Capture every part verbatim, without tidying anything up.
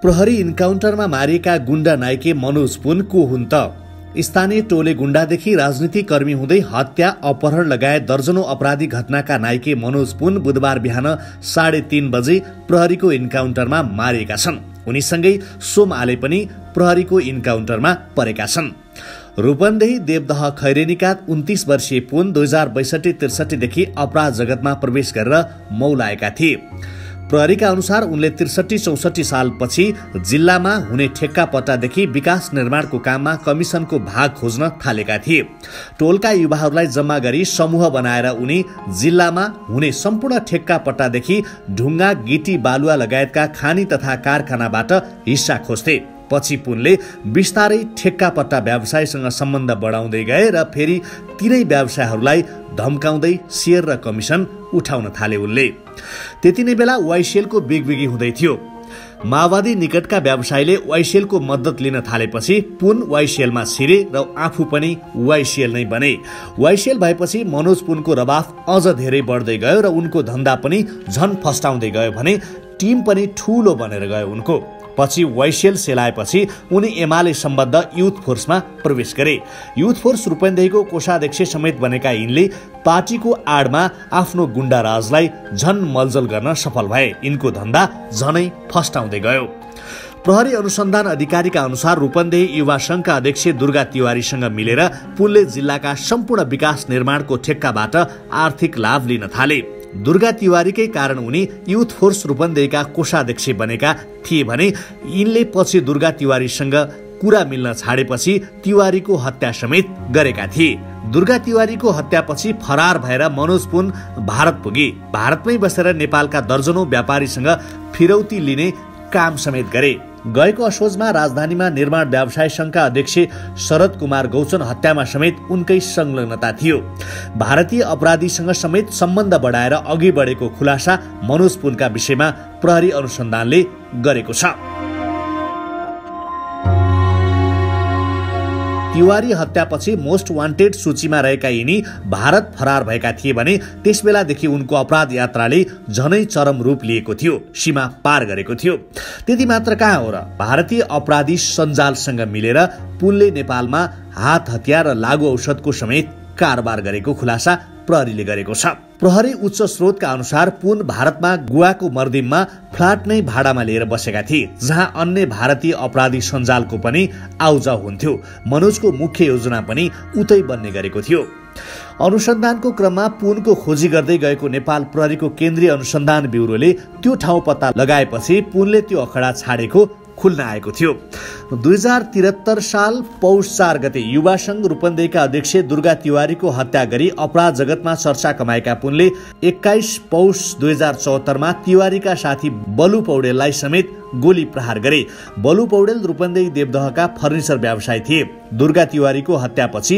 प्रहरी इन्काउन्टरमा मारिएका गुण्डा नायके मनोज पुन को हुन् त? स्थानीय टोले गुण्डादेखि राजनीति कर्मी हुँदै हत्या अपहरण लगायत दर्जनौं अपराधी घटनाका नायके मनोज पुन बुधबार बिहान साढे तीन बजे प्रहरीको इन्काउन्टरमा मारिएका छन्। उनीसँगै सोम आले पनि प्रहरीको इन्काउन्टरमा परेका छन्। रूपन्देही देवदह खैरेनीका उन्तीस वर्षीय पुन दुई हजार बैसठी त्रिसठी देखि अपराध जगतमा प्रवेश गरेर मौलाएका थिए। प्रहरीका अनुसार उनले त्रिसठी चौसठी साल पछि जिल्लामा हुने ठेक्का पट्टादेखि विकास निर्माणको काममा कमिसनको भाग खोज्न थालेका थिए। टोलका युवाहरूलाई जम्मा गरी समूह बनाएर उनी जिल्लामा हुने सम्पूर्ण ठेक्का पट्टादेखि ढुङ्गा गिटी बालुवा लगायतका खानी तथा कारखानाबाट हिस्सा खोज्थे। पछि पुनले बिस्तारै ठेक्का पट्टा व्यवसायसँग सम्बन्ध बढाउँदै गए र फेरि तिनै व्यवसायहरूलाई धम्काउँदै सेयर र कमिसन उठाउन थाले उनले। त्यति नै बेला वाइसेलको बेगबेगी हुँदै थियो। माओवादी निकटका व्यवसायीले वाइसेलको मद्दत लिन थालेपछि पुन वाइसेलमा छिरे र आफू पनि वाइसेल नै बने। वाइसेल भएपछि मनोज पुनको रवाफ अझ धेरै बढ्दै गयो र उनको धन्दा पनि झन फस्टाउँदै गयो भने टिम पनि ठूलो बनेर गयो उनको। पछि वाइसेल सेलाएपछि उनी एमाले सम्बद्ध युथ फोर्समा प्रवेश गरे। युथ फोर्स रूपन्देहीको कोषाध्यक्ष समेत बनेका यिनले पार्टीको आडमा आफ्नो गुण्डाराजलाई झन मलजल गर्न सफल भए। यिनको धन्दा झनै फस्टाउँदै गयो। प्रहरी अनुसन्धान अधिकारीका अनुसार रूपन्देही युवा संघका अध्यक्ष दुर्गा तिवारीसँग मिलेर पुनले जिल्लाका सम्पूर्ण विकास निर्माणको ठेक्काबाट आर्थिक लाभ लिन थाले। दुर्गा तिवारीकै कारण उनी युथ फोर्स रूपन्देहीका कोषाध्यक्ष बनेका थिए भने यिनले पछि दुर्गा तिवारीसँग कुरा मिल्न छाडेपछि तिवारीको हत्या समेत गरेका थिए। दुर्गा तिवारीको हत्यापछि फरार भएर मनोज पुन भारत पुगे। भारतमै बसेर नेपालका दर्जनौं व्यापारीसँग फिरौती लिने काम समेत गरे। गएको असोजमा राजधानीमा निर्माण व्यवसाय संघका अध्यक्ष शरद कुमार गौचन हत्यामा समेत उनकै संलग्नता थियो। भारतीय अपराधीसँग समेत सम्बन्ध बढाएर अघि बढेको खुलासा मनोज पुनका विषयमा प्रहरी अनुसन्धानले गरेको छ। तिवारी हत्यापछि मोस्ट वान्टेड सूचीमा रहेका यिनी भारत फरार भएका थिए भने त्यसबेलादेखि उनको अपराध यात्राले झनै चरम रूप लिएको थियो, सीमा पार गरेको थियो। त्यति मात्र कहाँ हो र, भारतीय अपराधी सञ्जालसँग मिलेर पुनले नेपालमा हात हतियार र लागु औषधको समेत कारोबार गरेको खुलासा प्रहरीले गरेको छ। प्रहरी उच्च स्रोतका अनुसार पुन भारतमा गुवाको मर्दिममा फ्ल्याट नै भाडामा लिएर बसेका थिए, जहाँ अन्य भारतीय अपराधी सञ्जालको पनि आउजाउ हुन्थ्यो। मनोजको मुख्य योजना पनि उतै बन्ने गरेको थियो। अनुसन्धानको क्रममा पुनको खोजी गर्दै गएको नेपाल प्रहरीको केन्द्रीय अनुसन्धान ब्युरोले त्यो ठाउँ पत्ता लगाएपछि पुनले त्यो अखडा छाडेको खुल्न आएको थियो। दुई हजार त्रिहत्तर साल पौष चार गते युवा संघ रूपन्देहीका अध्यक्ष दुर्गा तिवारीको हत्या गरी अपराध जगतमा चर्चा कमाएका पुनले एक्काइस पौष दुई हजार चौहत्तरमा तिवारीका साथी बलु पौडेललाई समेत गोली प्रहार गरे। बलु पौडेल रूपन्देही देवदहका फर्निचर व्यवसायी थिए। दुर्गा तिवारीको हत्यापछि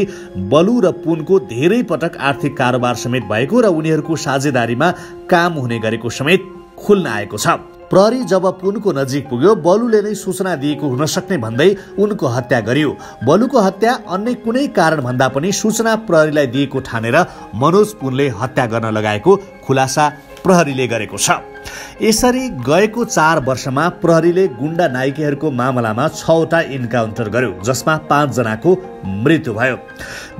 बलु र पुनको धेरै पटक आर्थिक कारोबार समेत भएको र उनीहरूको साझेदारीमा काम हुने गरेको समेत खुल्न आएको छ। प्रहरी जब पुनको नजिक पुग्यो बलुले नै सूचना दिएको हुन सक्ने भन्दै उनको हत्या गरियो। बलुको हत्या अन्य कुनै कारण भन्दा पनि सूचना प्रहरीलाई दिएको ठानेर मनोज पुनले हत्या गर्न लगाएको खुलासा प्रहरीले गरेको छ। यसरी गएको चार वर्षमा प्रहरीले गुण्डा नायिकाहरूको मामलामा छवटा इन्काउन्टर गर्यो, जसमा पाँचजनाको मृत्यु भयो।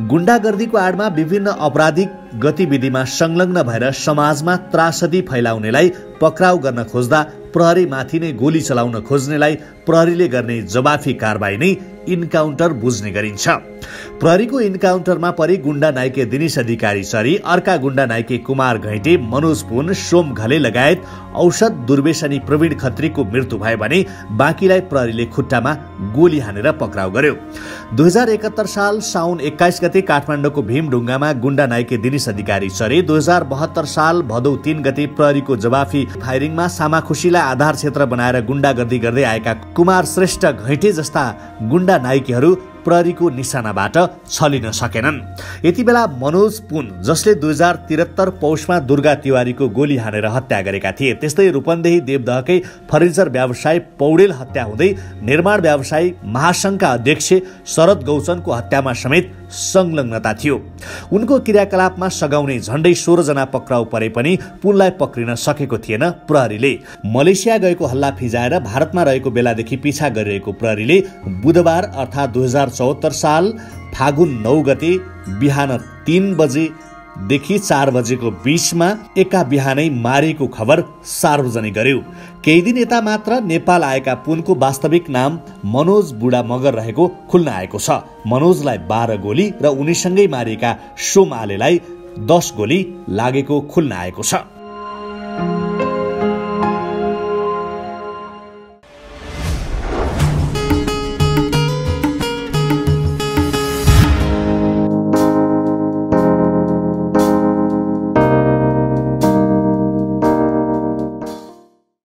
गुण्डागर्दीको आडमा विभिन्न आपराधिक गतिविधिमा संलग्न भएर समाजमा त्रासदी फैलाउनेलाई पक्राउ गर्न खोज्दा प्रहरीमाथि नै गोली चलाउन खोज्नेलाई प्रहरीले गर्ने जवाफी कारबाही नै इन्काउन्टर बुझ्ने गरिन्छ। प्रहरीको इन्काउन्टरमा परि गुण्डा नायके दिनेश अधिकारी सरी, अर्का गुण्डा नायके कुमार घैटे, मनोज पुन, सोम घले लगायत औषध दुर्वेशनी प्रवीण खत्रीको मृत्यु भयो भने बाँकीलाई प्रहरीले खुट्टामा गोली हानेर पक्राउ गर्यो। दुई हजार एकहत्तर साल साउन एक्काइस गते काठमाडौँको भीमढुङ्गामा गुण्डा नायके दिनेश अधिकारी सरी, दुई हजार बहत्तर साल भदौ तीन गते प्रहरीको जवाफी फायरिङमा सामाखुसीलाई आधार क्षेत्र बनाएर गुण्डागर्दी गर्दै आएका कुमार श्रेष्ठ घैटे जस्ता गुण्डा नायकीहरू प्रहरीको निशानाबाट छलिन सकेनन्। यति बेला मनोज पुन, जसले दुई हजार त्रिहत्तर पौषमा दुर्गा तिवारीको गोली हानेर हत्या गरेका थिए, त्यस्तै रूपन्देही देवदहकै फर्निचर व्यवसायी पौडेल हत्या हुँदै निर्माण व्यवसायी महासंघका अध्यक्ष शरद गौचनको हत्यामा समेत संलग्नता थियो। उनको क्रियाकलापमा सघाउने झण्डै सोह्र जना पक्राउ परे पनि पुललाई पक्रिन सकेको थिएन प्रहरीले। मलेसिया गएको हल्ला फिजाएर भारतमा रहेको बेलादेखि पिछा गरिरहेको प्रहरीले बुधबार अर्थात् दुई हजार चौहत्तर साल फागुन नौ गते बिहान तीन बजे देखि चार बजेको बीचमा एका बिहानै मारिएको खबर सार्वजनिक गर्यो। केही दिन यता मात्र नेपाल आएका पुनको वास्तविक नाम मनोज बुढा मगर रहेको खुल्न आएको छ। मनोजलाई बाह्र गोली र उनीसँगै मारिएका सोम आलेलाई दस गोली लागेको खुल्न आएको छ।